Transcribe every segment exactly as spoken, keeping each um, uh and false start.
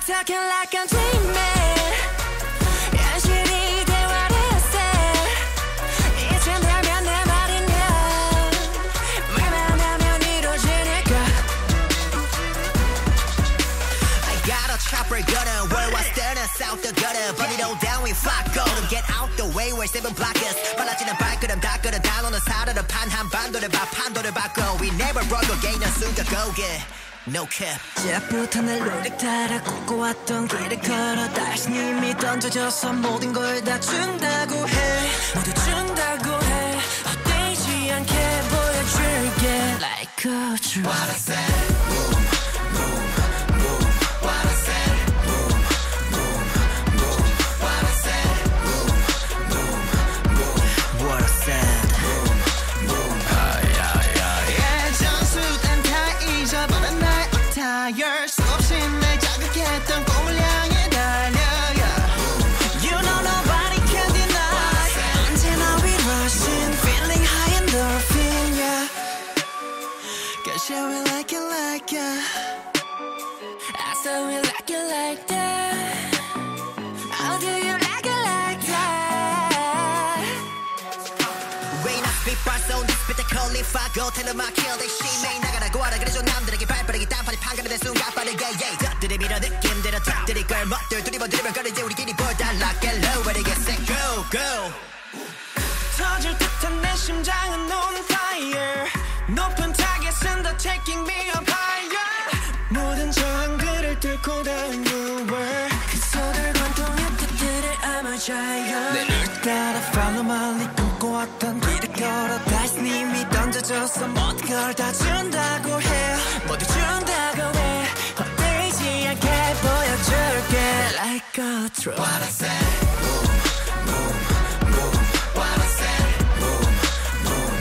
started talking like I'm dreaming. Yeah, she did what I said. It's when I'm in the body now. My mind, I'm in it, oh, Jenica. I got a chopper gunner. Worldwide staring south the gutter. Body don't down, we flock golden. Get out the way, we're seven blockers. 빨라지는 발걸음 다 걸어 down on the side of the pan. 한 반도를 봐, 판도를 바꿔. We never broke a gain, soon to go get. No cap. 시작부터 날 노력 따라 걷고 왔던 길을 걸어 다시 이미 던져져서 모든 걸 다 준다고 해 모두 준다고 해 헛되지 않게 보여줄게 like a dream. What I said, boom, boom, boom. What I said, boom, boom, boom. What I said, boom, boom, boom. What I said, boom, boom. Ay, ay, ay. 예, 점수단 다 잊어버렸네. You're so obscene, 날 자극했던 꿈을 향해 달려 You know nobody can deny 언제나 we rushing, feeling high endorphin, yeah Cause yeah, we like it like yeah I said we like it like that How do you like it like that? Rain up, big bars on this bit of cauliflower Go tell them I killed this shit, man 나가라고 하라 그래줘 남들에게 발빠르게 땀파리 판가는 순간 빠르게 덕들이 밀어 느낌대로 덕들이 걸멋들 두리번 두리번 거리지 우리끼리 보다 Like a low, ready get set, go, go 터질 듯한 내 심장은 on fire 높은 타겟은 더 taking me up higher 모든 저 한글을 뚫고 닿은 new world 그 속을 관통한 뜻들을 I'm a giant 내 눈을 따라 follow my lead 꿈꿔왔던 길을 걸어 다시 님이 던져줘서 모든 걸 다 준다고 해 모두 준다고 해 헛되지 않게 보여줄게 Like a drug What I said, boom, boom, boom What I said, boom, boom,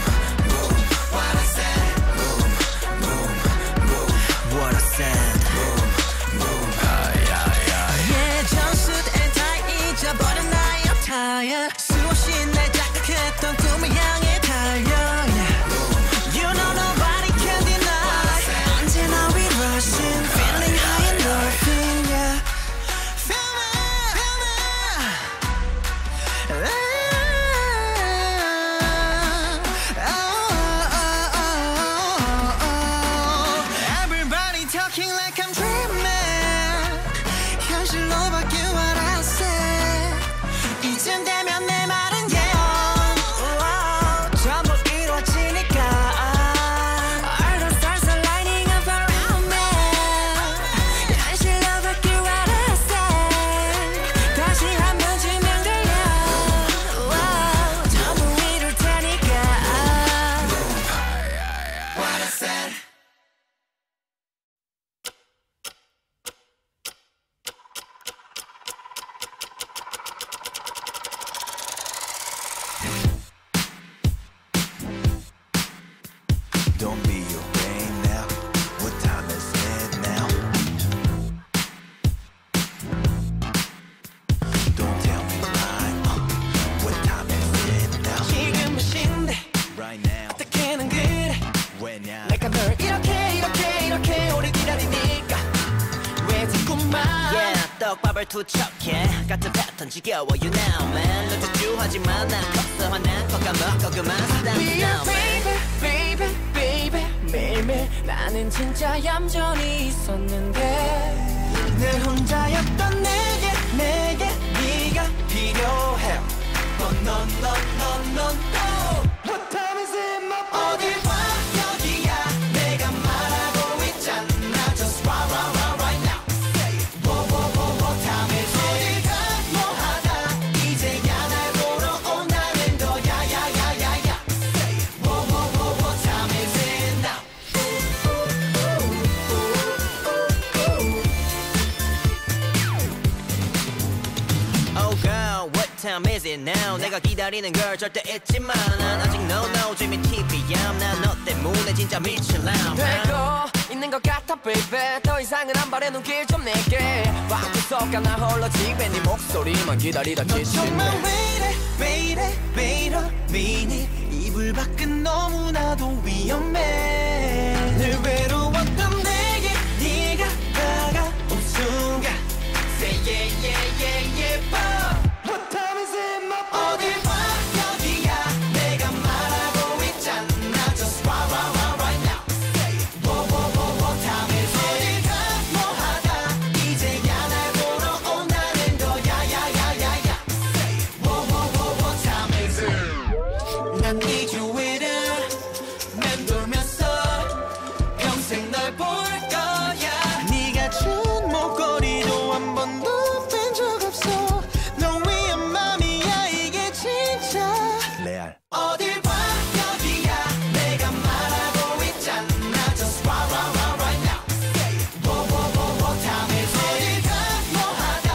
boom What I said, boom, boom, boom What I said, boom, boom Ay, ay, ay Yeah, 점수도 다 잊어버린 나의 업타야 수없이 날 자극했던 꿈을 향해 달려 지겨워, you know, man. 너 주주하지만 난 컸어, 화난 거 까먹어, 그만 stand now, man. Baby, baby, baby, 매일매일 나는 진짜 얌전히 있었는데 늘 혼자였던 내게, 내게 네가 필요해. Oh, no, no, no, no, no. What time is it, my baby? 어딜 봐, 여기야. 내가 말하고 있잖아. Just rah, rah, rah. Now 내가 기다리는 걸 절대 잊지 마 난 아직 no no dreaming 티비야 난 너 때문에 진짜 미칠라 되고 있는 것 같아 baby 더 이상은 안 바래 눈길 좀 내게 와 구석가 나 홀로 집에 네 목소리만 기다리다 지치네 너 정말 왜 이래 왜 이래 왜 이러니 이불 밖은 너무나도 위험해 늘 외로웠던 내게 네가 다가온 순간 yeah, yeah, yeah, yeah, pop. What time is it, my boy? 어딜 봐, 여기야. 내가 말하고 있잖아. Just right, right, right, right now. Say it. Whoa, whoa, whoa, what time is it? 어딜 가, 뭐 하다. 이제야 날 보러 온다는 거야, 야, 야, 야, 야. Say it. Whoa, whoa, whoa, what time is it? 난 네 주위를 맴돌면서 평생 널 볼 거야. 네가 준 목걸이도 한 번도 뺀 적 없어. 너 위한 맘이야 이게 진짜 레알. 어딜 봐 여기야. 내가 말하고 있잖아. Just right, right, right, right now. Say it. Whoa, whoa, whoa, what time is it? 어딜 가, 뭐 하다.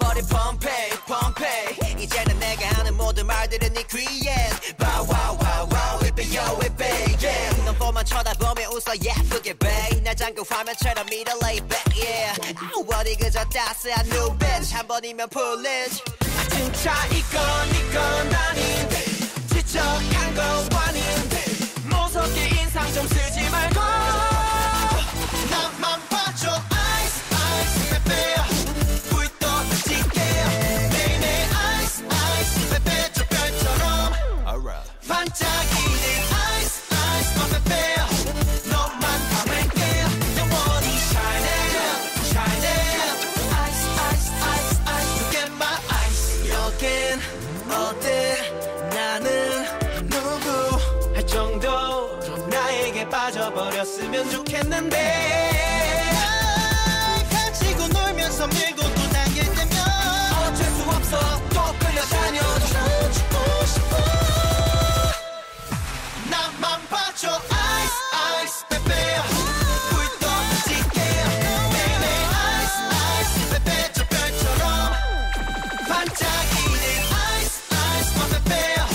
버린 Pompeii, Pompeii 이제는 내가 하는 모든 말들은 네 귀에 Bow wow wow wow it be yo it be yeah 넌 뻔만 쳐다보며 웃어 예쁘게 babe 날 잠그 화면처럼 이래 lay back yeah 아우 어디 그저 따스한 new bitch 한 번이면 foolish 아 진짜 이건 이건 아닌데 지적한 건 아닌데 무섭게 인상 좀 쓰지 말고 나만 봐줘 ice ice baby 반짝이는 아이스 아이스 맘에 빼어 너만 담을게요 영원히 shine it shine it 아이스 아이스 아이스 아이스 You get my ice 여긴 어때 나는 누구 할 정도 그럼 나에게 빠져버렸으면 좋겠는데 가지고 놀면서 밀고 또 당길 때면 어쩔 수 없어 또 끌려다녀 주고 싶어 나만 봐줘 아이스 아이스 베베야 불도 지게야 내내 아이스 아이스 베베 저 별처럼 반짝이는 아이스 아이스 맘 베베야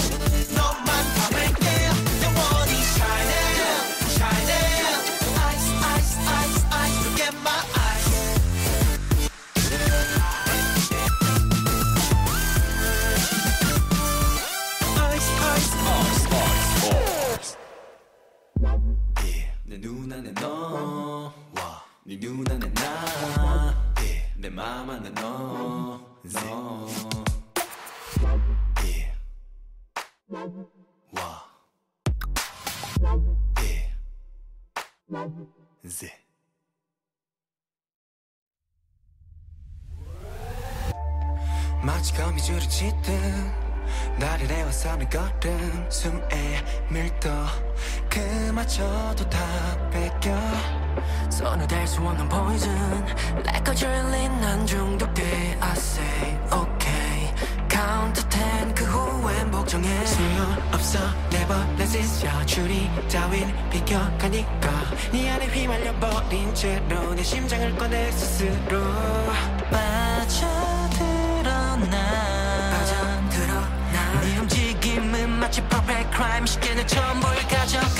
너만 담을게요 영원히 shine it shine it 아이스 아이스 아이스 아이스 You get my eyes 아이스 아이스 아이스 아이스 내 눈안에 너 네 눈안에 나 내 맘 안에 너 너 마치 감이 줄어치듯 나를 애완삼을 걸음 숨에 밀도 그마저도 다 뺏겨 손을 댈 수 없는 poison 내 거절린 난 중독돼 I say okay count to ten 그 후엔 복종해 소용없어 never let's is your 주리 따윈 비껴가니까 네 안에 휘말려버린 채로 내 심장을 꺼내 스스로 빠져들어나 마치 perfect crime 쉽게 내 전부를 가져가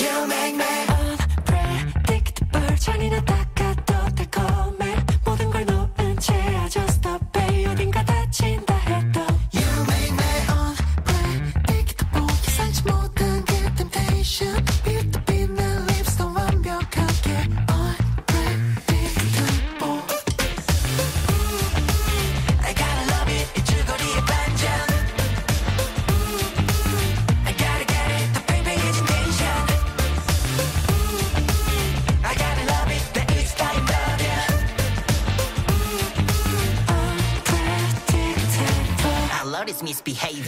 You make me unpredictable 잔인하다가 또 달콤해 모든 걸 놓은 채 I just stop pay 어딘가 다친다 해도 You make me unpredictable 예상치 못한 그 temptation 빛 또 빛난 lips 더 완벽하게 unpredictable I gotta love it 이 줄거리의 반전 It's misbehavior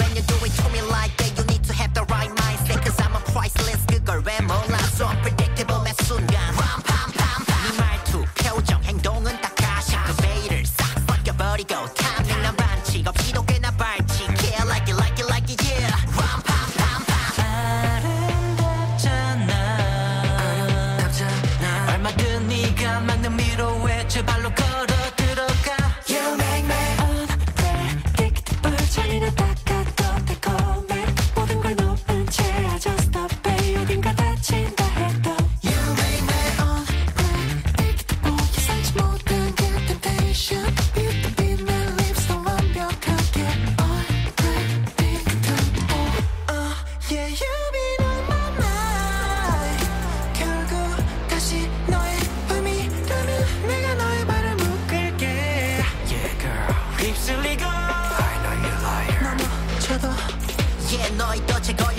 When you do it to me like that You need to have the right mindset Cause I'm a priceless 그걸 왜 몰라 So unpredictable 매 순간 Ram pam pam pam 네 말투 표정 행동은 다 가시 그 베일을 싹 벗겨버리고 탐행 난 반칙 없이도 꽤나 발칙해 I like it like it like it yeah Ram pam pam pam 아름답잖아 아름답잖아 얼마든 네가 만든 위로에 제발로 걸어 잔인하다가 또 달콤해 모든 걸 놓은 채 I just stop pay 어딘가 다치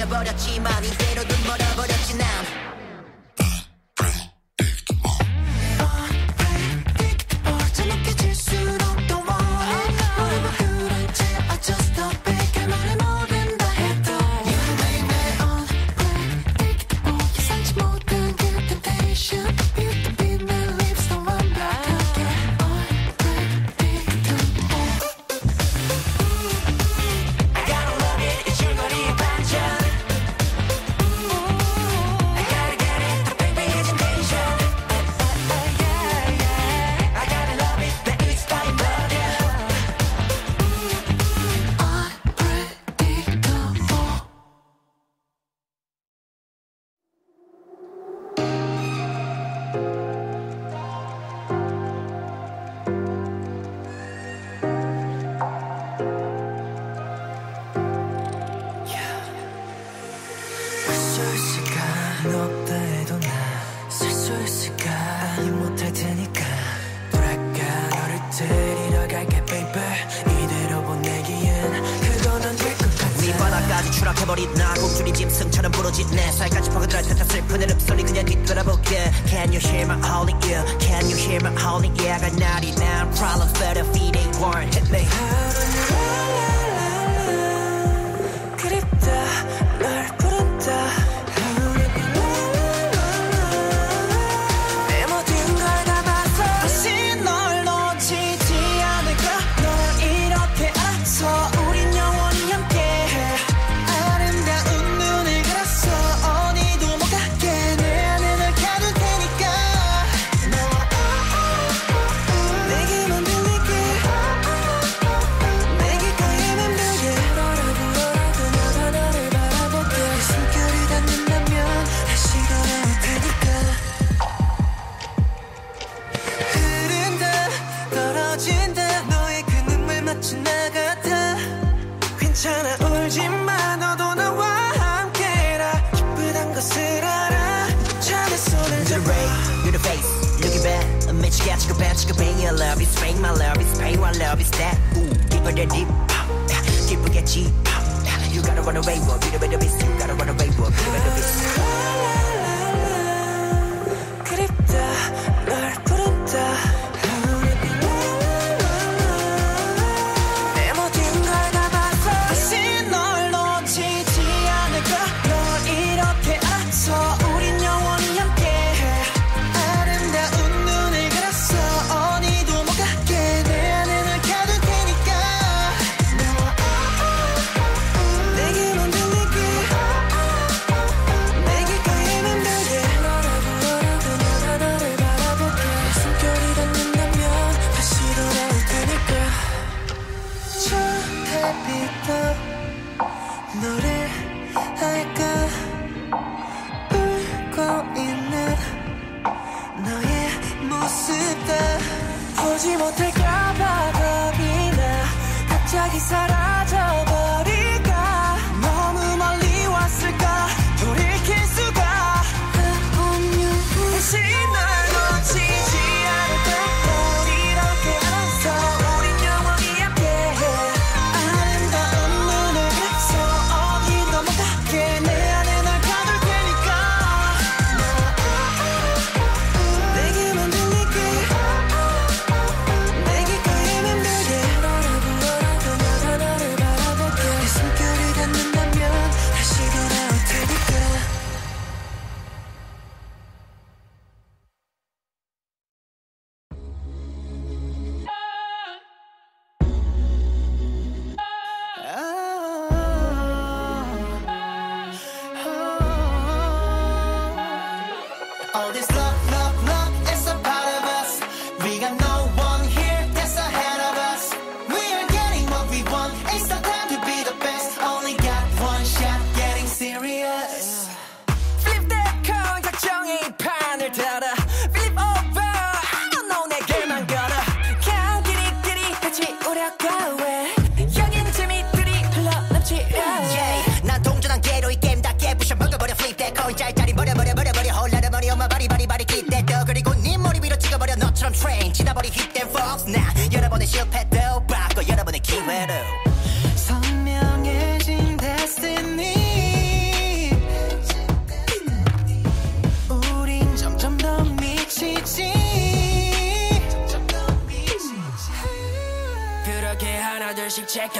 버렸지만 이대로 눈 멀어버렸지 난. 추락해버린 나 곡줄이 짐승처럼 부러진 내 살까지 퍼그들어 탓한 슬픈 내 읍소리 그냥 뒤돌아볼게 Can you hear my howling yeah Can you hear my howling yeah I got ninety-nine problems but if it ain't one hit me 라라라라 그립다 널 부른다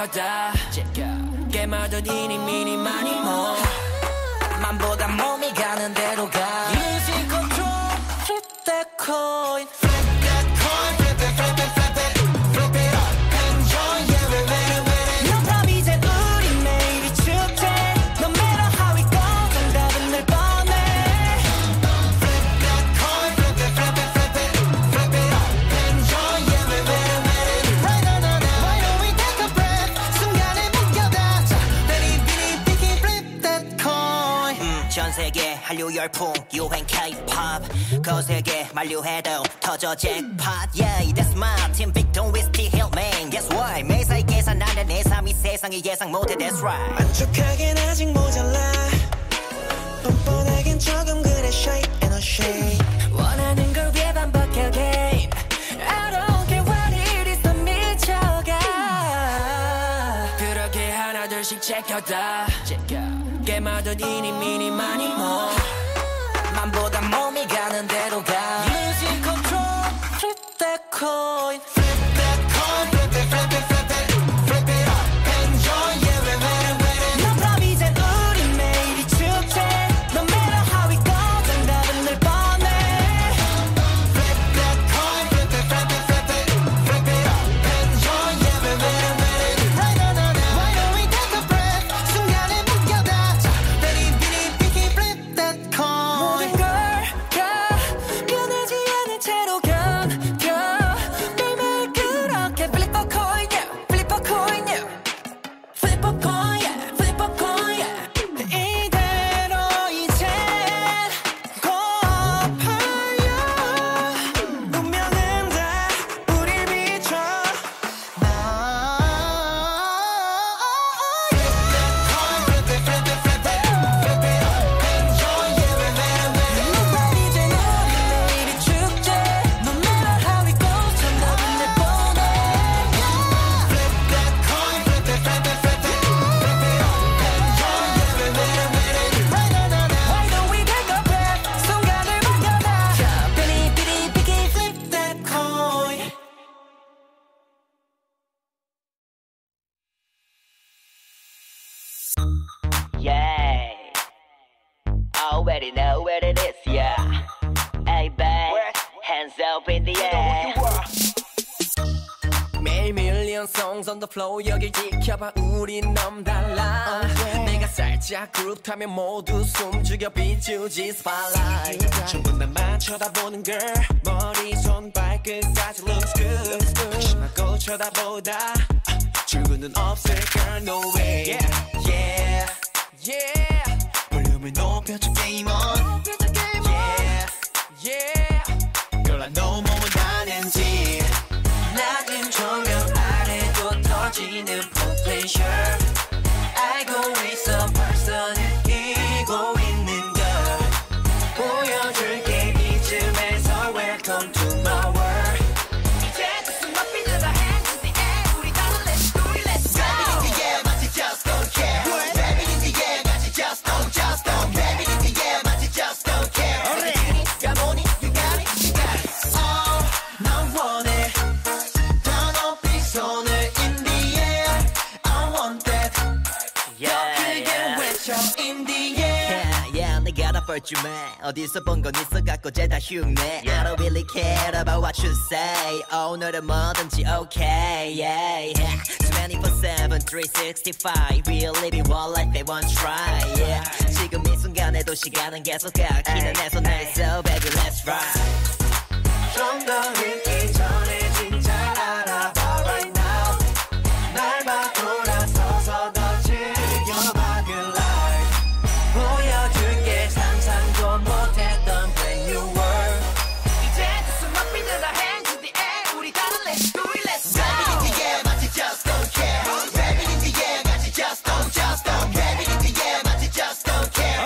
맞아. 게임하던 이니 미니 많이 뭐 맘보다 몸이 가는 대로 가. Music control, flip that coin. 전세계 한류 열풍 유행 K-pop 거세게 만류해도 터져 잭팟. Yeah, that's my team VICTON with T-Hillman. Guess why? 매사에 계산 안 해 내 삶이 세상이 예상 못해. That's right. 만족하긴 아직 모자라 뻔뻔하긴 조금 그래 shake and a shake. 원하는 걸 위해 반복해 game. I don't care what it is. 더 미쳐가. 그렇게 하나둘씩 제껴다. 게임하던 이니 미니 많이 뭐 맘보다 몸이 가는 대로 가. Music control, flip that coin. Flip that coin, flip it, flip it, flip it. Flip it up, enjoy, yeah, we're ready, ready. No problem, 이젠 우리 매일이 축제. No matter how it goes, 정답은 늘 뻔해. Flip that coin, flip it, flip it, flip it. Flip it up, enjoy, yeah, we're ready, ready. Right on, on, on. Why don't we take a breath? 순간에 yeah, I already know what it is, yeah. Hey babe, hands up in the air. May million songs on the floor. 여길 지켜봐, 우린 넘달라. 내가 살짝 그룹하면 모두 숨죽여 비추지 spotlight. 전부 나만 쳐다보는 girl. 머리 손 발끝까지 looks good. 한심하고 쳐다보다 출구는 없을 girl, no way. Yeah, yeah. Yeah, 볼륨을 높여줘 게임 on. Yeah, yeah. Girl I know 뭐 원하는지. 낮은 조명 아래도 터지는 full pleasure. 알고 있어 벌써 느끼고 있는 걸. 보여줄게 이쯤에서 welcome to my world. 이제 무슨 맛빛을 다 hands in the air. 우리 다들 let's go, let's go. Baby in the air 마치 just don't care. 어디서 본 건 있어 갖고 재다 흉내. I don't really care about what you say. 오늘은 뭐든지 okay. Yeah, yeah. twenty-four seven three sixty-five. We're living one life they won't try. Yeah. 지금 이 순간에도 시간은 계속 가. 기는 내 손에 있어 baby let's ride. 좀 더 늦기 전에 진짜 알아봐 right now. 날 봐 돌아서서 더 즐겨봐 good life. 보여줄게 상상도 못했던 brand new world. 이제 무슨 맛빛을 다 hands in the air. 우리 다들 let's do it let's go. Baby in the air 마치 just don't care. Baby in the air 같이 just don't just don't. Baby in the air 마치 just don't care.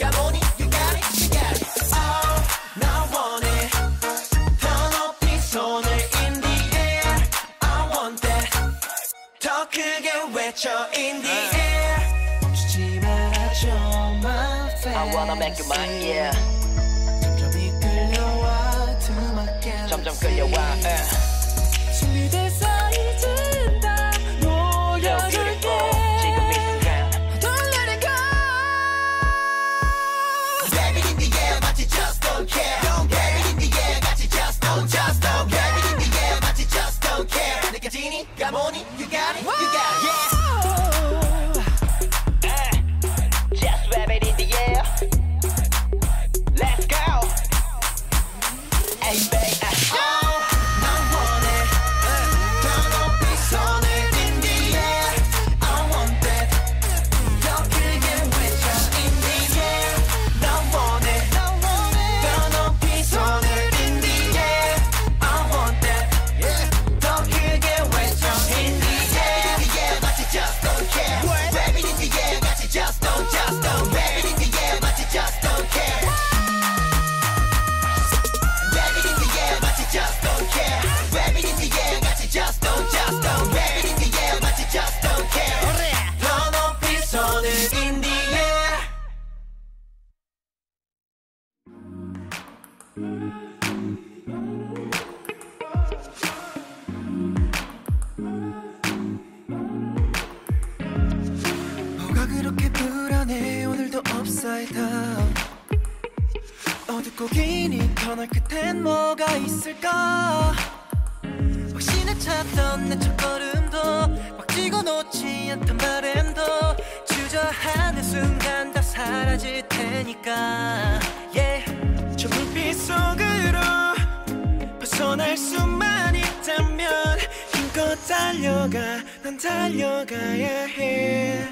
가보니 you got it you got it. Oh 나 원해 더 높이 손을 in the air. I want that 더 크게 외쳐 in the air. 멈추지 말아줘. I wanna make you mine, yeah. 점점 끌려와, uh. 준비돼서 이젠 다 놓여 뭐가 그렇게 불안해 오늘도 upside down 어둡고 긴 이 터널 끝엔 뭐가 있을까 혹시나 찾던 내 첫걸음도 막 쥐고 놓지 않던 바램도 주저하는 순간 다 사라질 테니까 yeah. 저 불빛 속으로 벗어날 수만 있다면 힘껏 달려가 난 달려가야 해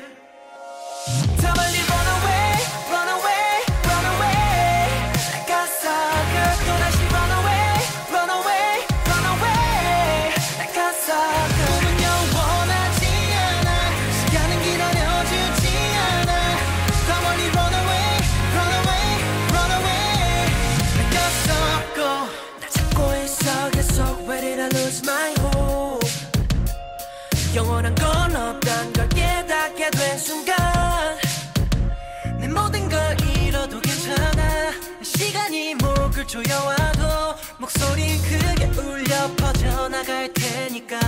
더 멀리 run away run away run away I got sucker 또 다시 run away run away run away I got sucker 꿈은 영원하지 않아 시간은 기다려주지 않아 더 멀리 run away run away run away I got sucker 나 찾고 있어 계속 where did I lose my hope 영원한 건 없단 걸 깨닫게 된 순간 내 모든 걸 잃어도 괜찮아 시간이 목을 조여와도 목소리 크게 울려 퍼져나갈 테니까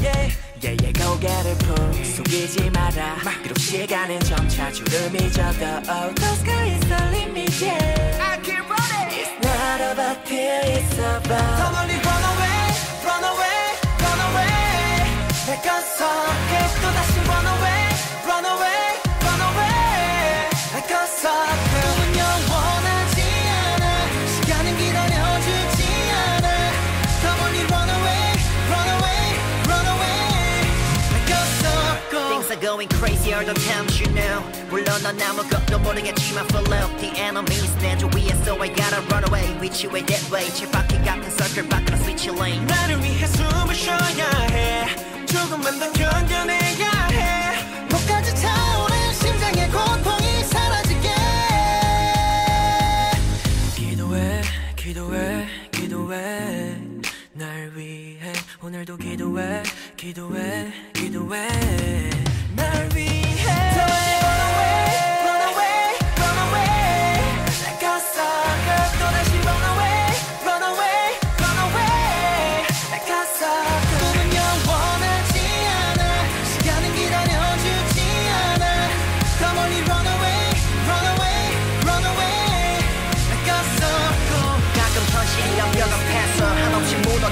yeah. Yeah yeah go get it boo 속이지 마라 비록 시간은 점차 주름 잊어도 oh, The sky is the limit yeah I keep running It's not about fear it's about 더 멀리 run away run away run away 내가 속에 또다시 run away run away run away I got sucker 꿈은 영원하지 않아 시간은 기다려주지 않아 더 멀리 run away run away run away I got sucker Things are going crazier than times you know 물론 난 아무것도 모르겠지만 follow the enemies 내 주위에 so I gotta run away with you and that way 칠바퀴 같은 circle 밖으로 switch your lane 나를 위해 숨을 쉬어야 해 조금만 더 견뎌내야 해 목까지 차오른 심장의 고통이 사라지게 기도해 기도해 기도해 날 위해 오늘도 기도해 기도해 기도해 날 위해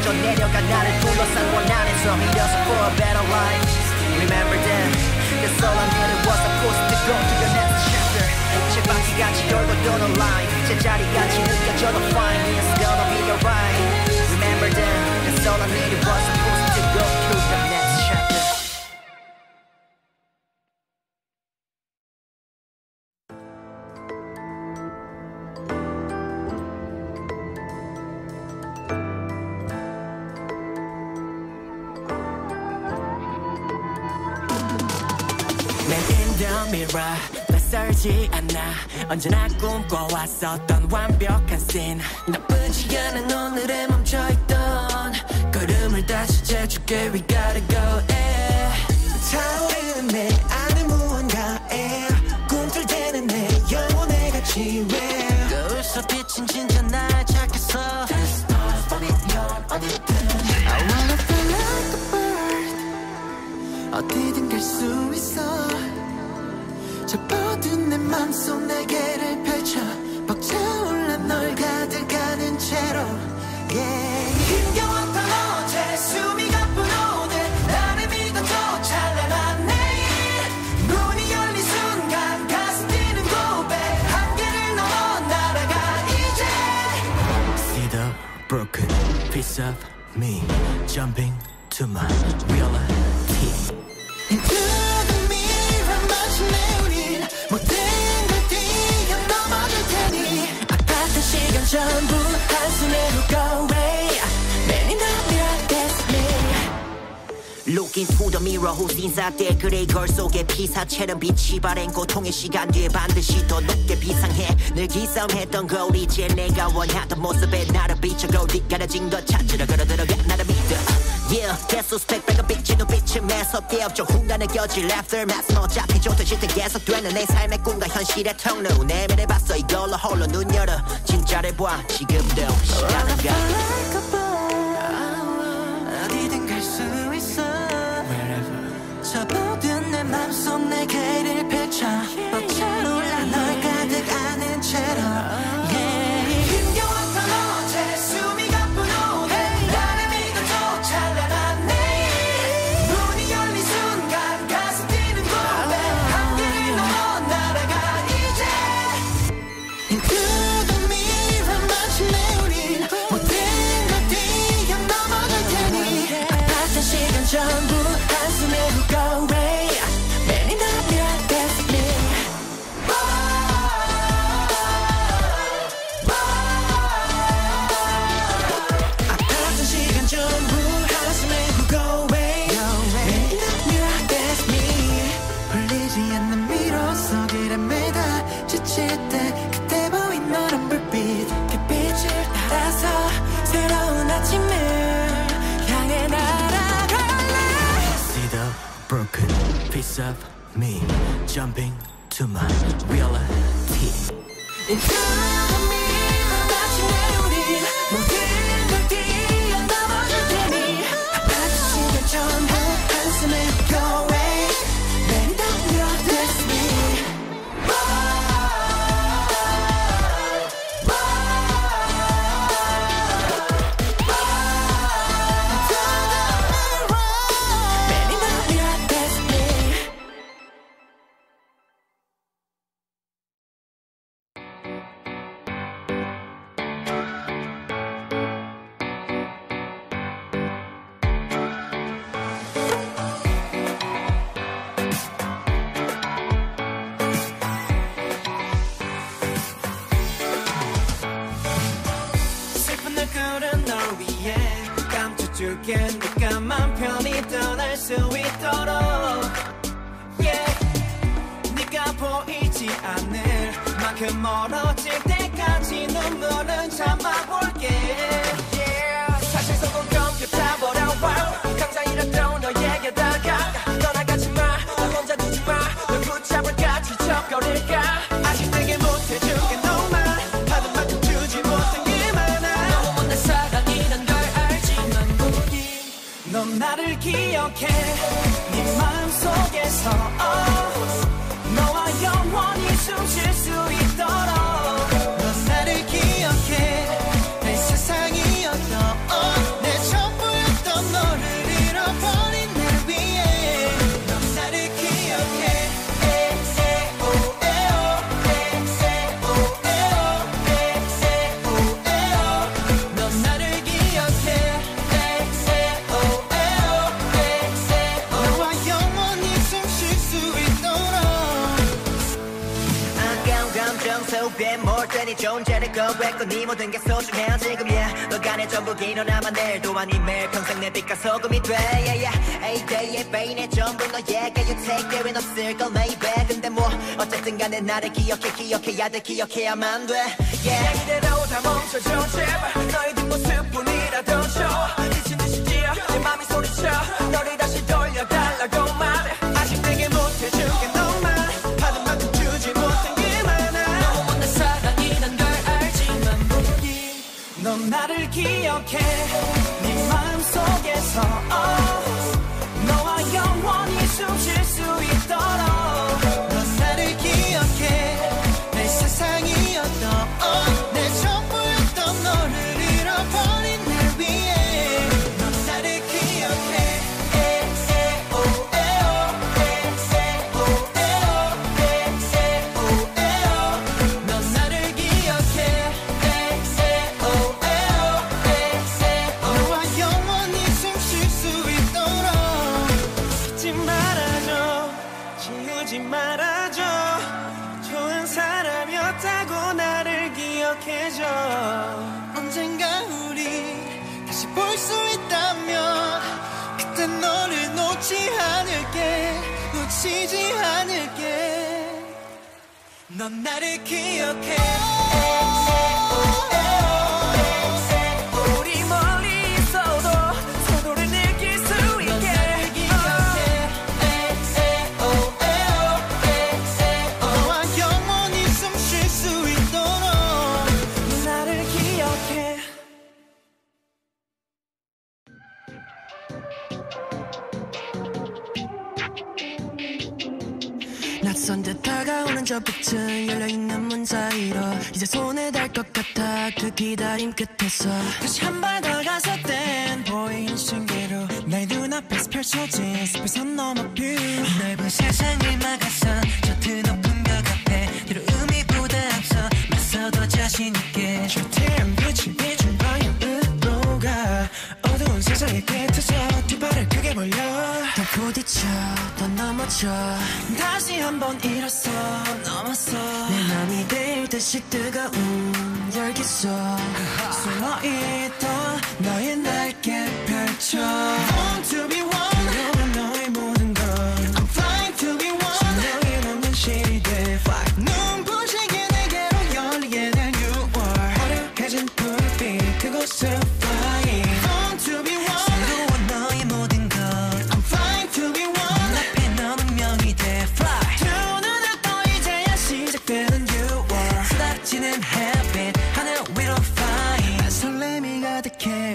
저 내려가 나를 둘러싼 원 안에서 밀어서 for a better life Remember then That's all I needed was a course to go to the next chapter 쳇바퀴같이 열고 도는 line 제자리같이 느껴져도 fine It's gonna be alright Remember then That's all I needed was a course to go to the next chapter Mirror, 낯설지 않아 언제나 꿈꿔왔었던 완벽한 scene 나쁘지 않은 오늘에 멈춰있던 걸음을 다시 재줄게 We gotta go yeah. 차오르는 내 안에 무언가에 꿈틀대는 내 영혼의 가치에 거울서 비친 진짜 날 찾겠어 There's no funny 연 어디든 I wanna feel like a bird 어디든 갈 수 있어 잡아둔 내 맘속 날개를 펼쳐 벅차올라 널 가득하는 채로 yeah. 힘겨웠던 어제 숨이 가쁜 오늘 나를 믿어줘 찬란한 내일 문이 열린 순간 가슴 뛰는 고백 한계를 넘어 날아가 이제 See the broken piece of me Jumping to my reality 전부 한숨에 look away Man in the mirror, that's me Look into the mirror who's inside there 그레이 걸 속에 피사체는 빛이 바랜 고통의 시간 뒤에 반드시 더 높게 비상해 늘 기싸움했던 걸 이제 내가 원하던 모습에 나를 비춰 Go 뒷가라진 것 찾으러 걸어들어가 나를 믿어 Yeah, 개수스펙 백업빛 진우빛이 매섭게 없죠 훈간에 껴질 aftermath는 어차피 좋던 시든 계속되는 내 삶의 꿈과 현실의 통로 내면에 봤어 이걸로 홀로 눈 열어 진짜를 봐 지금도 시간은 가 어디든 갈 수 있어 Wherever 저 모든 내 맘속 내 길을 펼쳐 벅차올라 널 가득 안은 채로 전부 한숨으로 go away 매일 남녀 dance with me oh, oh, oh. 아팠던 시간 전부 한숨으로 go away 매일 남녀 dance with me 풀리지 않는 미로 속을 헤매다 지칠 때 그때 보인 너란 불빛 그 빛을 따라서 새로운 아침을 향해 나 broken piece of me jumping to my reality into the mirror imaginary 모든 걸 뛰어넘어줄 테니 아파트 시간 전부 한숨에 go away 내 담겨 that's me oh, oh, oh, oh, oh. 내가 맘 편히 떠날 수 있도록 yeah. 네가 보이지 않을 만큼 멀어질 때까지 눈물은 참아볼게 yeah. 사실 속은 컴퓨터보다 wow 항상 이랬던 너에게 다가 떠나가지 마, 널 혼자 두지 마 널 붙잡을까 지적거릴까 아직 내게 못해주게 넌 나를 기억해 네 마음속에서 oh, 너와 영원히 숨 쉴 수 있도록 넌 나를 기억해 내 세상이었던 oh, 내 전부였던 너를 잃어버린 날 위해 넌 나를 기억해 넌 나를 기억해 정서우에 몰때니 존재를 거부했고 네 모든 게 소중해 지금이야 너가 내 전부긴 너나만 내일도 아닌 매일 평생 내 빛과 소금이 돼 yeah, yeah. 에이데이의 베인의 전부 너에게 You take 대윈 없을걸 maybe 근데 뭐 어쨌든 간에 나를 기억해 기억해야 돼 기억해야만 돼 yeah. 이대로 다 멈춰줘 제발 너의 뒷모습뿐이라도 줘 미친 듯이 뛰어 내 맘이 소리쳐 너를 다시 돌려달라고 말해 아직 내게 못해줄게 넌 나를 기억해 네 마음속에서 oh, 너와 영원히 숨 쉴 수 있도록 넌 나를 기억해 내 세상이었던 oh, 내 전부였던 너를 잃어버린 날 위해 넌 나를 기억해 언젠가 우리 다시 볼 수 있다면 그때 너를 놓지 않을게 놓치지 않을게 넌 나를 기억해 우리 멀리 있어도 서로를 느끼 낯선 듯 다가오는 저 빛은 열려있는 문 사이로 이제 손에 닿을 것 같아 그 기다림 끝에서 다시 한 발 더 가서 땐 보이는 신기루 내 눈앞에서 펼쳐진 숲에선 넘어 뷰 넓은 세상을 막아서 저 드높은 벽 앞에 뒤로 의미보다 앞서 맞서 더 자신있게 저 태양 빛이 비춘 방향으로 가 어두운 세상의 끝에서 뒷발을 크게 벌려 더 부딪혀 더 넘어져 다시 한번 일어서 넘어서 내 맘이 데일듯이 뜨거운 열기 속 숨어있던 너의 날개 펼쳐 Born to be one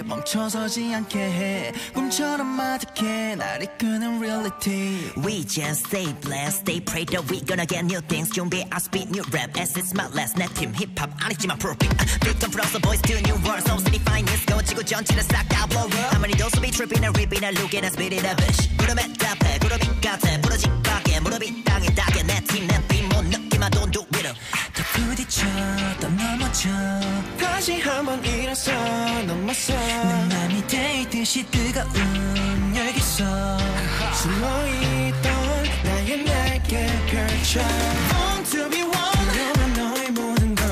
멈춰서지 않게 해 꿈처럼 마득해 날 이끄는 reality We just stay blessed Stay prayed that we gonna get new things 준비 I spit new rap as it's my last 내 팀 힙합 아니지만 perfect Victon plus the boys to new world So city finest go 지구 전체를 싹 다 blow up 아무리 도수비 tripping and ripping and looking and spitting and bitch 무릎에 답해 무릎이 같아 부러진 가게 무릎이 땅에 닿게 내 팀 내 beat 못 느끼마 don't do it up 더 부딪혀 더 넘어져 다시 한번 일어서 넘어서 내 맘이 데이듯이 뜨거운 열기 속 숨어있던 나의 날개 펼쳐 Born to be one 너와 너의 모든 건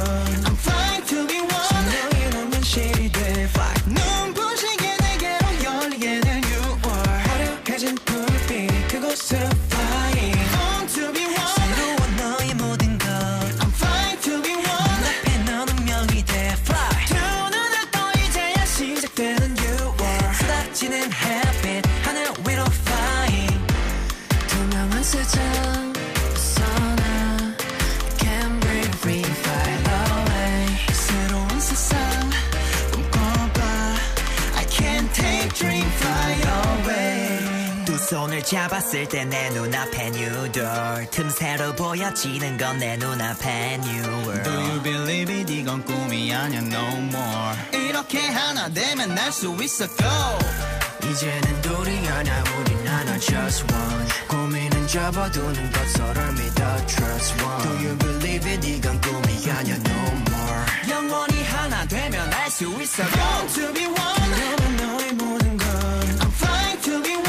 I'm flying to be one 너의 없는 시대 Fly 눈 부시게 내게로 열리게 된 유월 화려해진 불빛 그곳을 flying Born to be one 손을 잡았을 때 내 눈앞에 new door 틈새로 보여지는 건 내 눈앞에 new world Do you believe it? 이건 꿈이 아니야 no more 이렇게 하나 되면 날 수 있어 go 이제는 둘이 아냐 우린 하나 just one 고민은 접어두는 것 서로를 믿어 trust one Do you believe it? 이건 꿈이 아니야 no more 영원히 하나 되면 날 수 있어 go to be one 너와 너의 모든 건 I'm flying to be one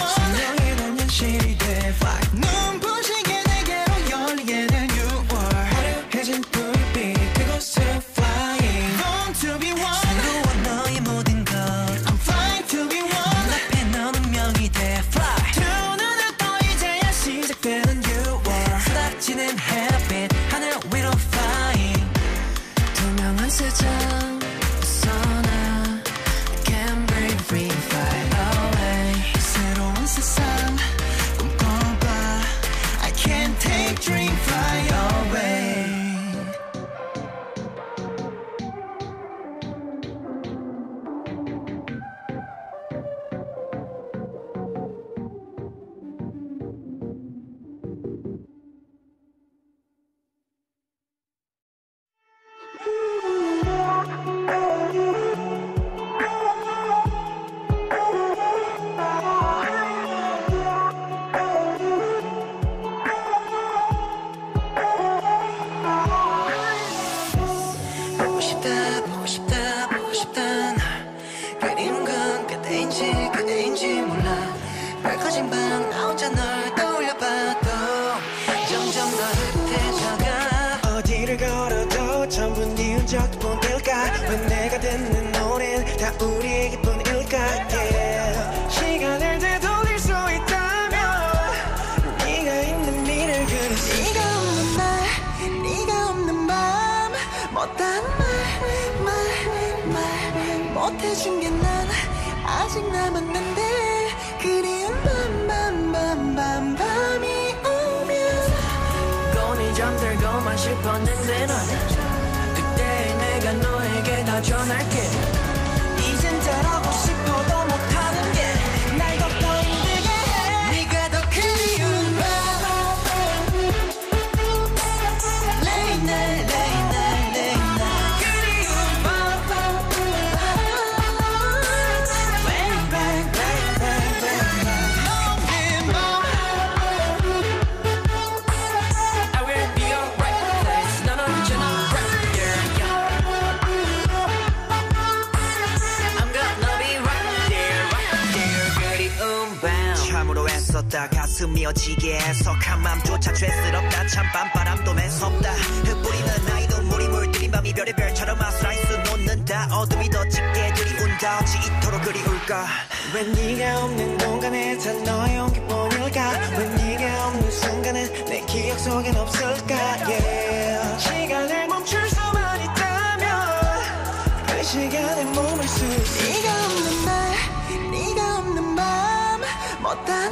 스며지게 해석한 맘조차 죄스럽다 참 밤바람도 매섭다 흩뿌리는 아이도 물이 물들인 밤 이별의 별처럼 아슬아슬 놓는다 어둠이 더 짙게 들이운다 어찌 이토록 그리울까 왜 네가 없는 공간에 다 너의 온기뿐일까 왜 네가 없는 순간에 내 기억 속엔 없을까 yeah. 시간을 멈출 수만 있다면 그 시간에 머물 수 있어 네가 없는 날 네가 없는 맘 못한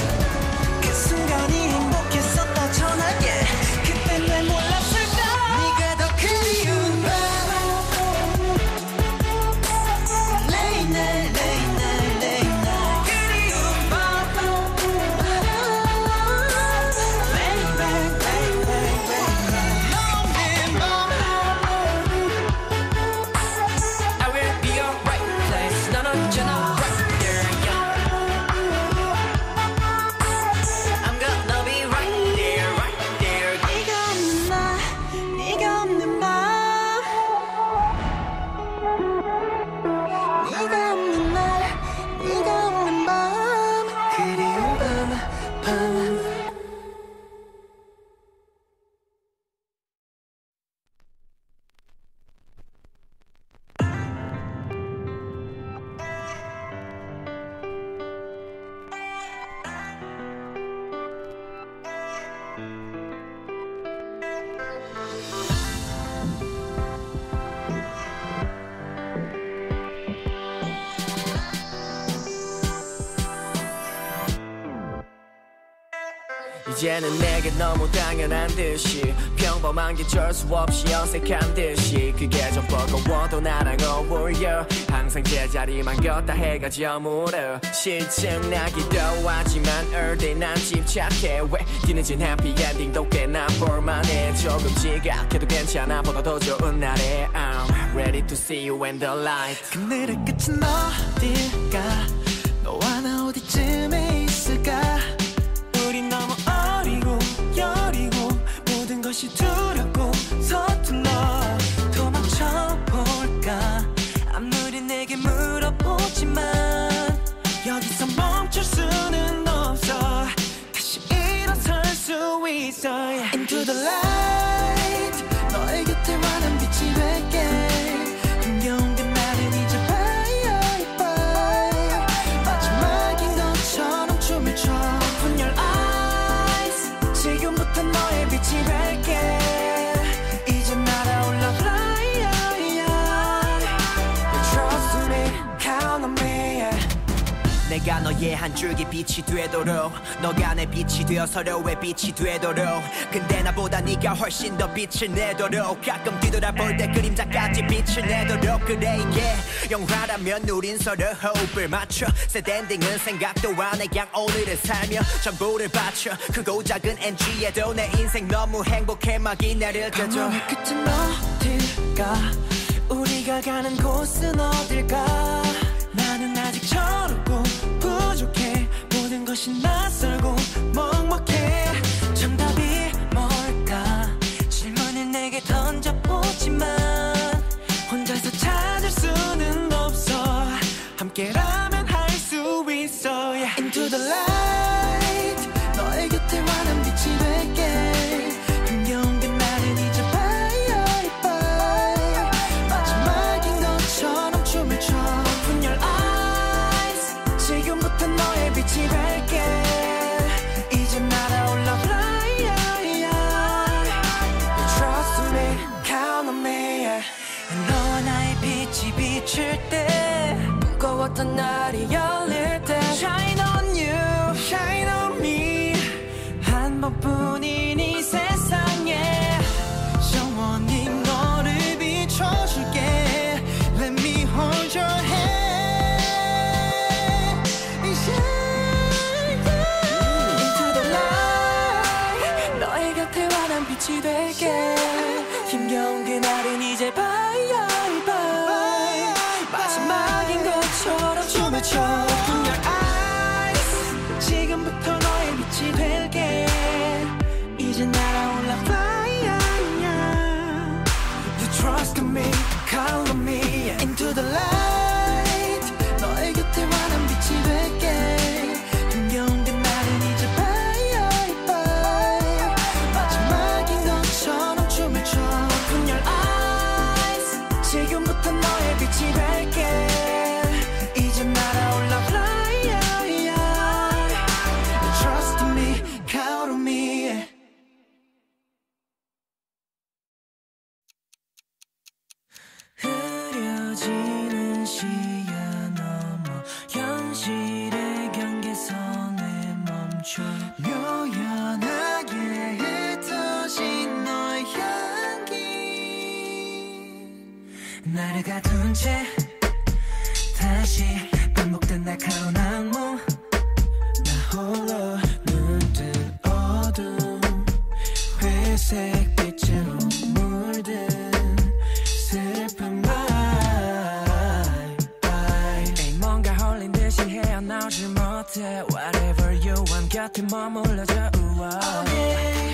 그 순간이 행복했었다 전하게 그때 날 몰랐을까 네가 더 그리운 밤 이제는 내게 너무 당연한 듯이 평범한 게 절수 없이 어색한 듯이 그게 좀 버거워도 나랑 어울려 항상 제자리만 걷다 해가 저물어 실증 나기도 하지만 early 난 집착해 왜 뒤늦은 해피엔딩도 꽤나 볼만해 조금 지각해도 괜찮아 보다 더 좋은 날에 I'm ready to see you in the light 그늘의 끝은 어딜까 너와 나 어디쯤에 있을까 다시 두렵고 서툴러 도망쳐볼까 아무리 내게 물어보지만 여기서 멈출 수는 없어 다시 일어설 수 있어 yeah. Into the light 너의 곁에 환한 빛이 될게 힘겨운 그날은 이제 bye bye 마지막인 것처럼 춤을 춰 Open your eyes 지금부터 너의 빛이 될게 내가 너의 한 줄기 빛이 되도록 너가 내 빛이 되어 서로의 빛이 되도록 근데 나보다 네가 훨씬 더 빛을 내도록 가끔 뒤돌아볼 때 그림자까지 빛을 내도록 그래 이게 영화라면 우린 서로 호흡을 맞춰 Set ending은 생각도 안해 그냥 오늘을 살며 전부를 바쳐 크고 작은 엔지에도 내 인생 너무 행복해 막 이 날을 가져 밤의 끝은 어딜까 우리가 가는 곳은 어딜까 나는 아직 저렇고 부족해 모든 것이 낯설고 먹먹해 정답이 뭘까 질문을 내게 던져보지만 혼자서 찾을 수는 없어 함께라면 할 수 있어 yeah. Into the light 너의 곁에 환한 빛이 될게 흥겨운 그날은 이제 bye bye 마지막인 것처럼 춤을 춰 지금부터 너의 빛이 밝게 이제 날아올라 fly yeah, yeah. Trust me, count on me yeah. 너와 나의 빛이 비칠 때 무거웠던 날이 열릴 때 Shine on you, shine on me 한 번뿐인 이 세상에 영원히 너를 비춰줄게 Let me hold your hand 빛이 될게 힘겨운 그날은 이제 bye bye bye 마지막인 것처럼 춤을 춰 Open your eyes 고연하게 흩어진 너의 향기 나를 가둔 채 다시 반복된 날카로운 악몽 나 홀로 눈뜬 어둠 회색 빛으로 물든 슬픈 말 에이 뭔가 홀린 듯이 헤어나오지 못해 Whatever you want 곁에 머물러줘 Okay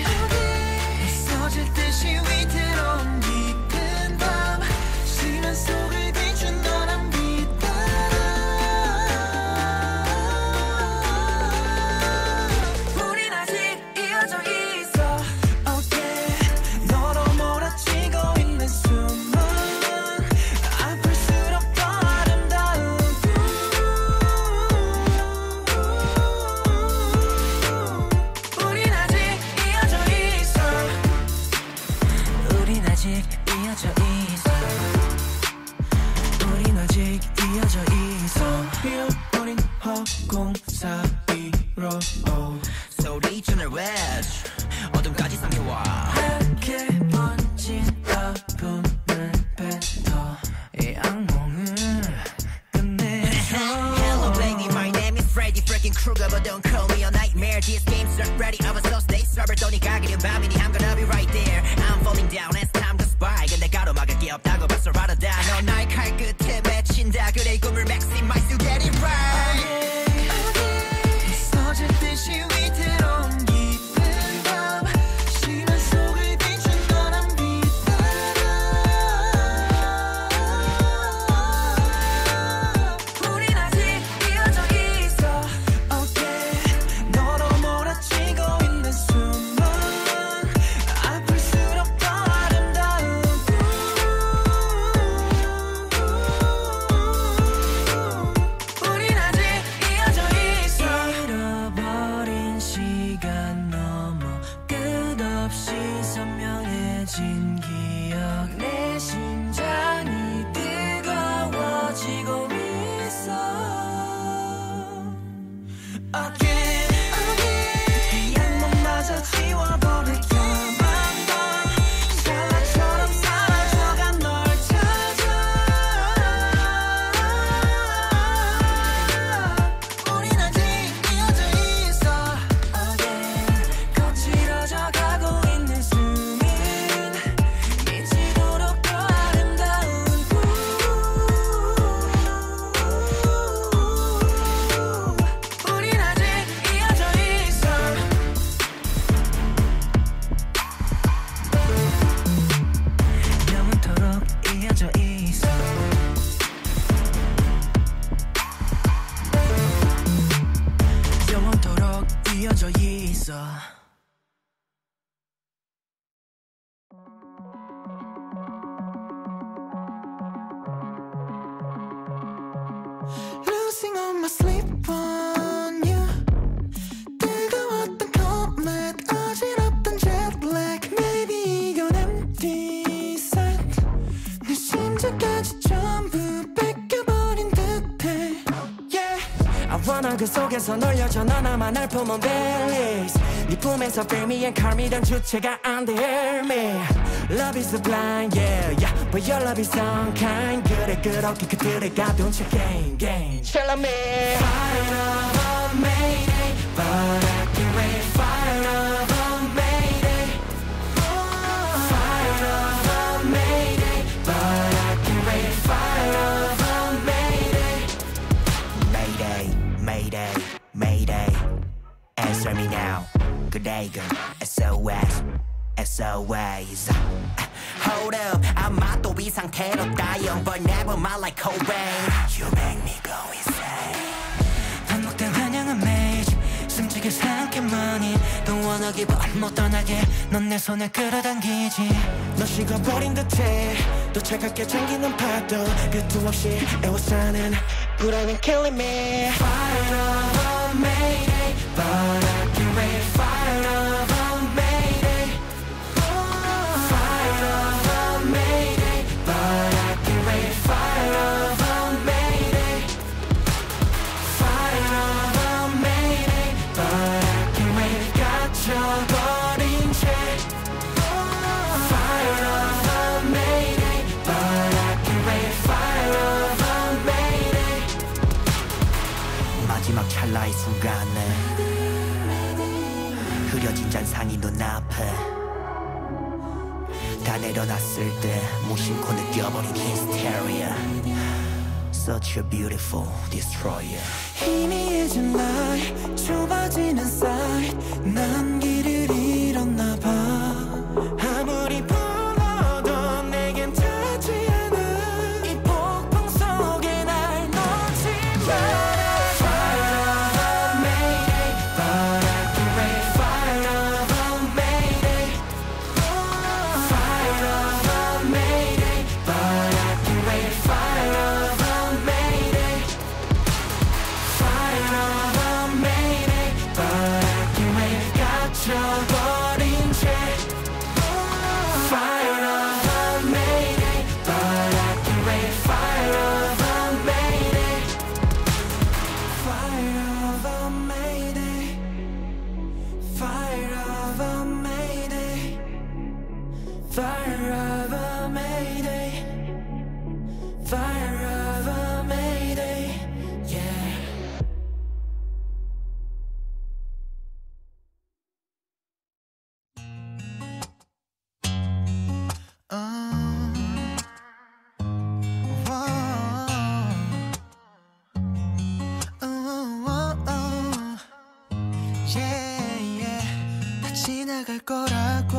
있어질 듯이 위태로운 깊은 밤 시간 속을 비춘 너란 빛바람 우린 아직 이어져 있어 Okay 너로 몰아치고 있는 숨은 아플수록 더 아름다운 꿈 우린 아직 이어져 있어 우린 아직 이어져 있어 우린 아직 이어져 있어 피어버린 허공 사이로 소리치는 외쳐 어둠까지 삼켜와 밝게 번진 아픔을 뱉어 이 악몽을 끝내줘 Hello baby my name is Freddy freaking Krueger But don't call me a nightmare This game's already over so stay sober 또 네가 그린 밤이니 I'm gonna be right there I'm falling down as time goes by 근데 가로막을 게 없다고 벌써 알아 다 넌 나의 칼끝에 맺힌다 그래 이 꿈을 maximize you get it right Okay 있어질 듯이 위태로운 깊은 밤 시간 속을 비춘 너란 빛바람 우린 아직 이어져 있어 Okay 너로 몰아치고 있는 숨은 아플수록 더 아름다운 꿈 우린 아직 이어져 있어 잃어버린 시간 넘어 끝없이 선명해진 기억 내 심장이 뜨거워지고 있어 Again, 이 악몽마저 지워버릴까 만봐 샬라처럼 사라져간 널 찾아 우린 아직 이어져 있어 Again, 거칠어져가고 있는 숨은 미치도록 더 아름다운 꿈 우린 아직 이어져 있어 영원토록 이어져 있어 영원토록 이어져 있어 Losing all my sleep on you 뜨거웠던 comet 어지럽던 jet lag Maybe 이건 empty set 내 심장까지 전부 뺏겨버린 듯해 Yeah I wanna 그 속에서 놀려줘 너 나만 날 품은 Baileys 네 품에서 feel me and calm me 단 주체가 안 돼 hear me Love is blind yeah yeah But your love is unkind 그래 그렇게 그들의 가둔 채 game game Chill on me Fire of a mayday But I can't wait Fire of a mayday Fire of a mayday But I can't wait Fire of a mayday Mayday Mayday Mayday Answer me now 그대가 S O S S O S Hold up 아마 또 이 상태로 dying But never my like Cobain You make me go insane 반복된 환영은 매일 숨지게 삼켜만이 Don't wanna give up 못 떠나게 넌 내 손을 끌어당기지 너 식어버린 듯해 또 차갑게 잠기는 파도 끝도 없이 애워싸는 불안은 killing me Fire of a mayday But I can't wait Fire of a mayday Fire of a mayday But I can't wait Fire of a mayday Fire of a mayday But I can't wait Got 잊어버린 채 Fire of a mayday, but I can wait. Fire of a mayday. 마지막 찰나의 순간에 흐려진 잔상이 눈앞에 다 내려놨을 때 무심코 느껴버린 hysteria. Such a beautiful destroyer. 희미해진 날 좁아지는 사이 난 길을 잃었나봐. 아무리 불러도 내겐 닿지 않아. 이 폭풍 속에 날 놓지 마. Fire of a mayday, but I can wait. Fire of a mayday. Fire of a mayday, but I can wait. Fire of a mayday. Fire of a mayday, but I can wait. 갇혀버린 채 Fire of a mayday, but I can wait. Fire of a mayday. Fire of a mayday. Fire of a mayday. Fire of a mayday. Fire of a mayday. Yeah. Oh. Whoa. Oh, oh, oh. Yeah, yeah. 다 지나갈 거라고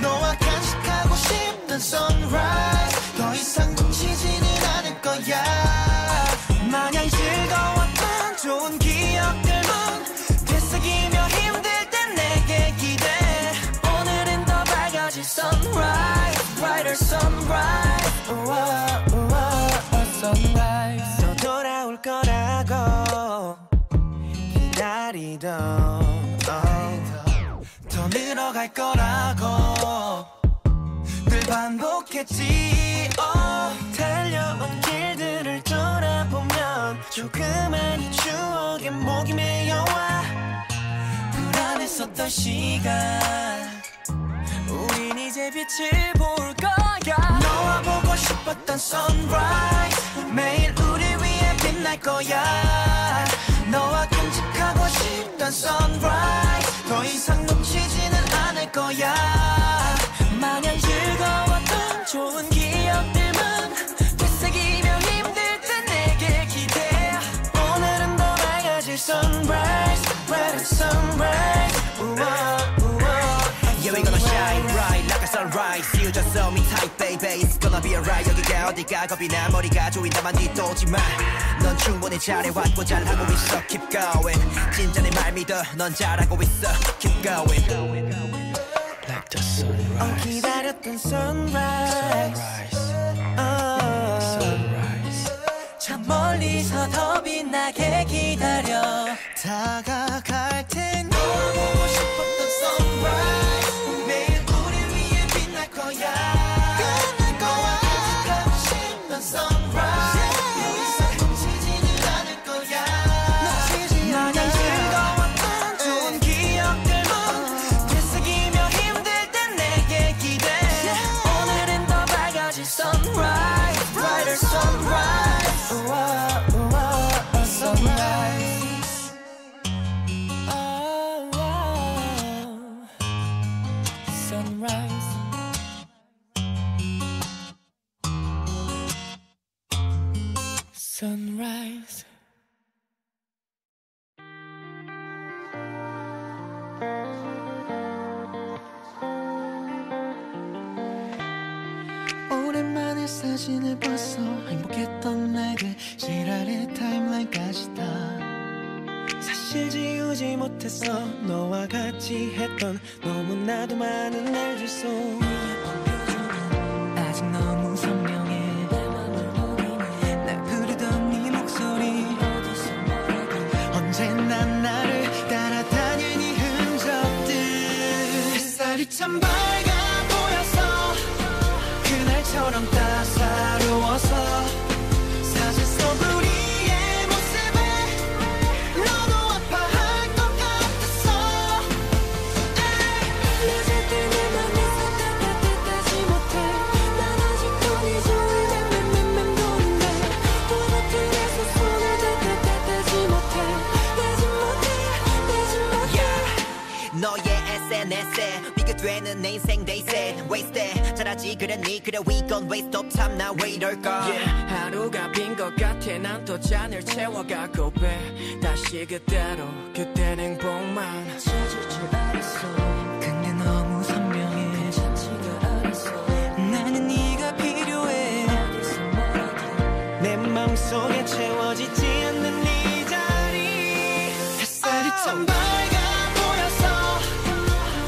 너와 간직하고 싶던 sunrise 더 이상 놓치지는 않을 거야. 마냥 즐거웠던 좋은 기억들만 되새기며 힘들 땐 내게 기대해. 오늘은 더 밝아질 sunrise brighter sunrise. 우와 우와 어, sunrise 또 돌아올 거라고 기다리던 oh. 더 늘어갈 거라고 늘 반복했지. oh. 달려온 길들을 돌아보면 조그만 이 추억에 목이 메여와. 불안했었던 시간 우린 이제 빛을 볼 거야. 너와 보고 싶었던 sunrise 매일 우리 위해 빛날 거야. 너와 간직하고 싶던 sunrise 더 이상 놓치지는 않을 거야. 마냥 즐거웠던 좋은 기억들만 되새기며 힘들 땐 내게 기대해. 오늘은 더 밝아질 sunrise brighter sunrise. 우와 Yeah, we gonna shine bright like a sunrise. You just saw me tight, baby. It's gonna be alright. 여기가 어디가 겁이 나 머리가 조인다만 뒤돌지 마. 넌 충분히 잘해왔고 잘하고 있어. Keep going. 진짜 내 말 믿어. 넌 잘하고 있어. Keep going. Like the sunrise. 어 기다렸던 sunrise. Sunrise. 저 멀리서 더 빛나게 기다려. 다가갈 텐. 너와 보고 싶었던 sunrise. Sunrise. 오랜만에 사진을 봤어. 행복했던 날들 지랄의 타임라인까지 다 사실 사실 지우지 못했어 너와 같이 했던 너무나도 많은 날들 속 아직 너무 선명해 날 부르던 네 목소리 언제나 나를 따라다니는 이 흔적들 햇살이 참 밝아 보였어 그날처럼 따사로워서 에스엔에스에 비교되는 내 인생 데이세 wasted 잘하지 그래 니 그래 we gon' waste up time 나 왜 이럴까 yeah. 하루가 빈 것 같아 난 또 잔을 채워가 고배 다시 그때로 그땐 행복만 찾을 줄 알았어 근데 너무 선명해 괜찮지가 않았어 나는 네가 필요해 어디서 멀어도 내 맘속에 채워지지 않는 이 자리 햇살이 oh. 참 밝아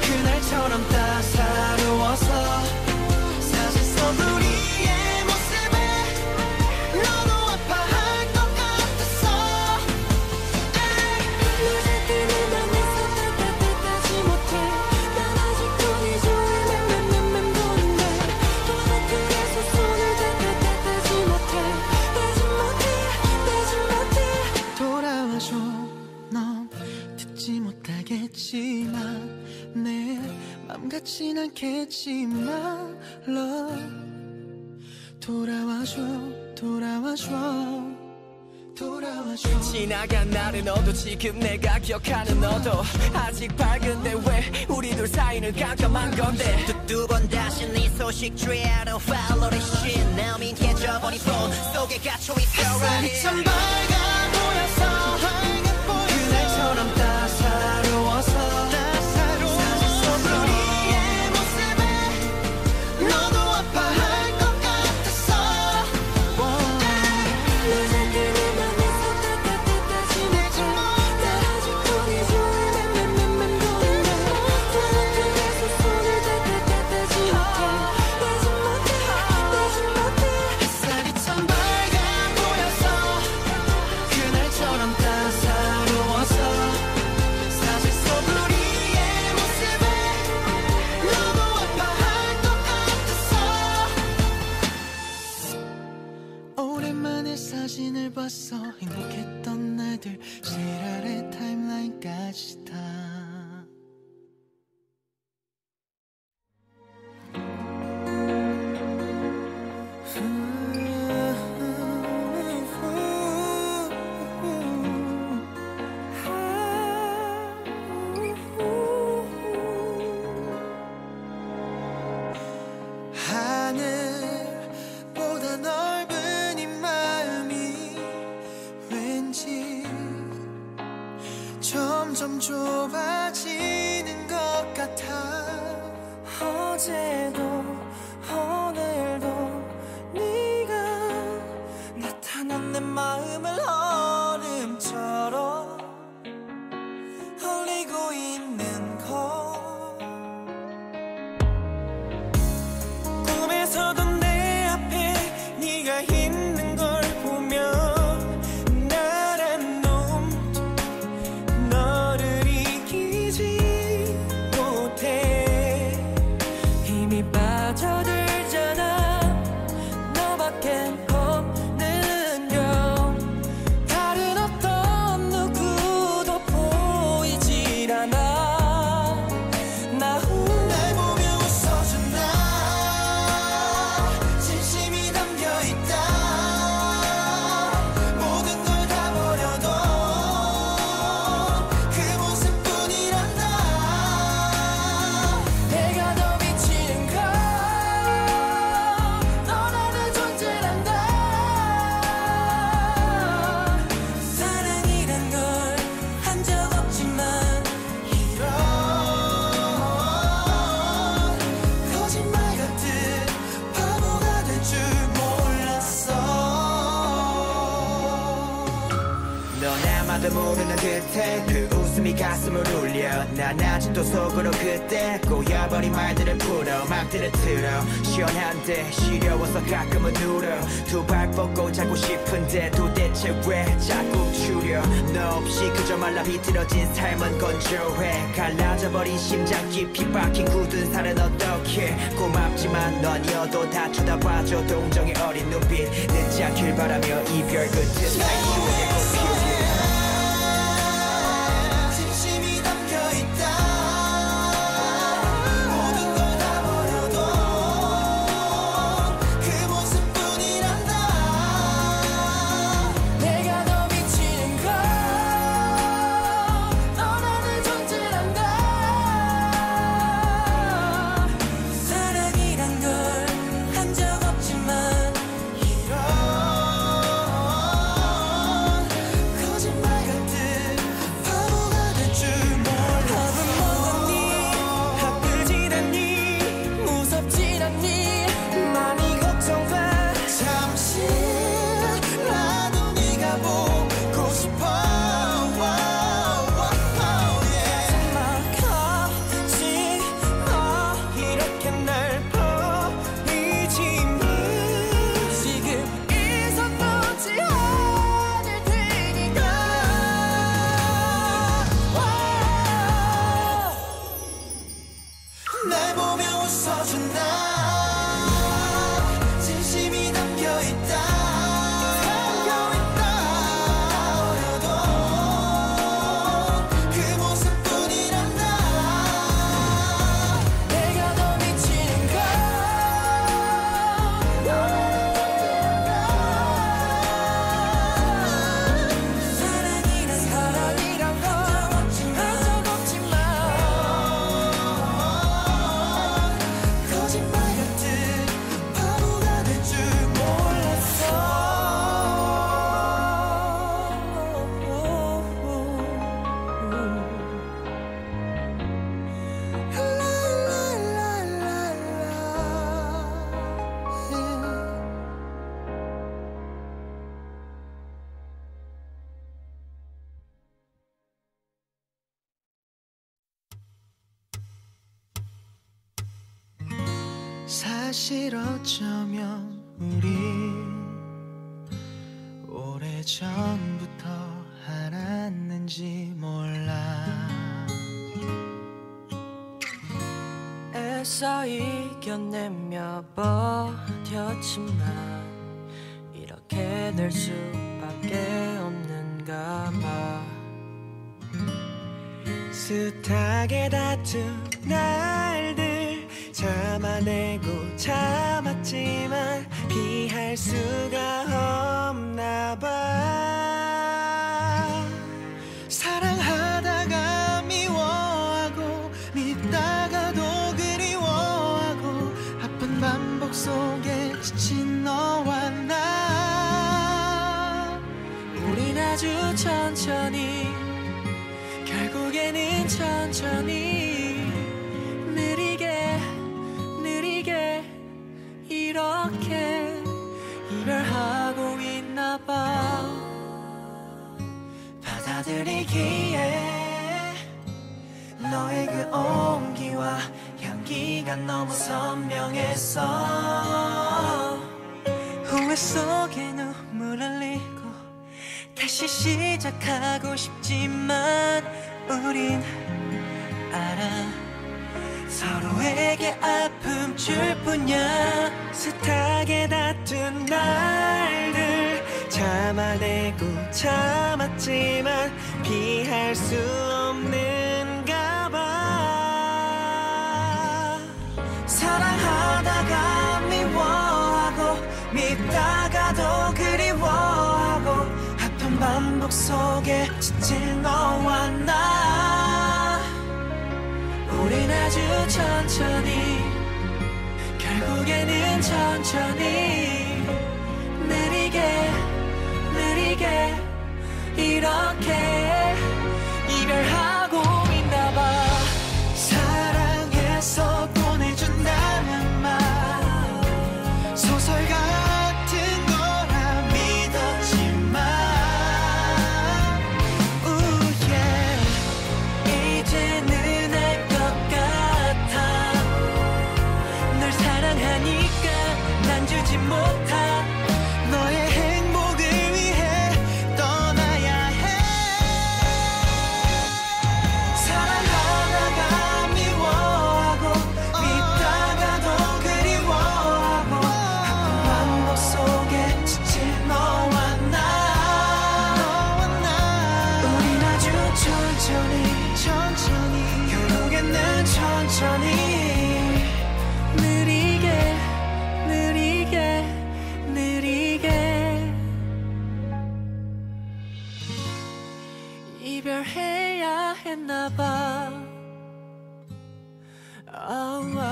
그날처럼 따사로워서 사실상 우리의 모습에 너도 아파할 것 같았어 낮에 뜨는 밤에서 따뜻하지 못해 난 아직도 네 조에 맴맴맴 도는데 바깥에서 손을 따뜻하지 못해 되지 못해 되지 못해 돌아와줘 넌 듣지 못하겠지만 내 맘 같진 않겠지만 Love 돌아와줘 돌아와줘 돌아와줘 지나간 날은 너도 지금 내가 기억하는 너도 아직 밝은데 왜 우리 둘 사이는 깜깜한 건데 두 번 다시 네 소식 취하러 follow this shit Now me 깨져버린 폰 속에 갇혀 있어 right here 햇살이 참 밝아 보였어 그날처럼 따사로워서 나도 모르는 듯해 그 웃음이 가슴을 울려 난 아직도 속으로 그때 꼬여버린 말들을 풀어 막들을 틀어 시원한데 시려워서 가끔은 울어 두 발 뻗고 자고 싶은데 도대체 왜 자꾸 추려 너 없이 그저 말라 비틀어진 삶은 건조해 갈라져버린 심장 깊이 박힌 굳은 살은 어떡해 고맙지만 넌여도 다 쳐다봐줘 동정의 어린 눈빛 늦지 않길 바라며 이별 끝은 날 추억에 꽃피우게 사실 어쩌면 우리 오래전부터 알았는지 몰라 애써 이겨내며 버텼지만 이렇게 될 수밖에 없는가 봐 숱하게 다툰 날들 참아내고 참았지만 피할 수가 없나 봐 사랑하다가 미워하고 믿다가도 그리워하고 아픈 반복 속에 지친 너와 나 우린 아주 천천히 결국에는 천천히 이렇게 이별하고 있나 봐 받아들이기에 너의 그 온기와 향기가 너무 선명했어 후회 속에 눈물 흘리고 다시 시작하고 싶지만 우린 알아 서로에게 아픔 줄 뿐이야 숱하게 다툰 날들 참아내고 참았지만 피할 수 없는가 봐 사랑하다가 미워하고 믿다가도 그리워하고 아픈 반복 속에 지친 너와 나 우린 아주 천천히 결국에는 천천히 느리게 느리게 이렇게 이별하고 있나 봐 사랑해서 보내준다는 말 소설 같은 거라 믿었지만 천천히 느리게 느리게 느리게 이별해야 했나봐. Oh,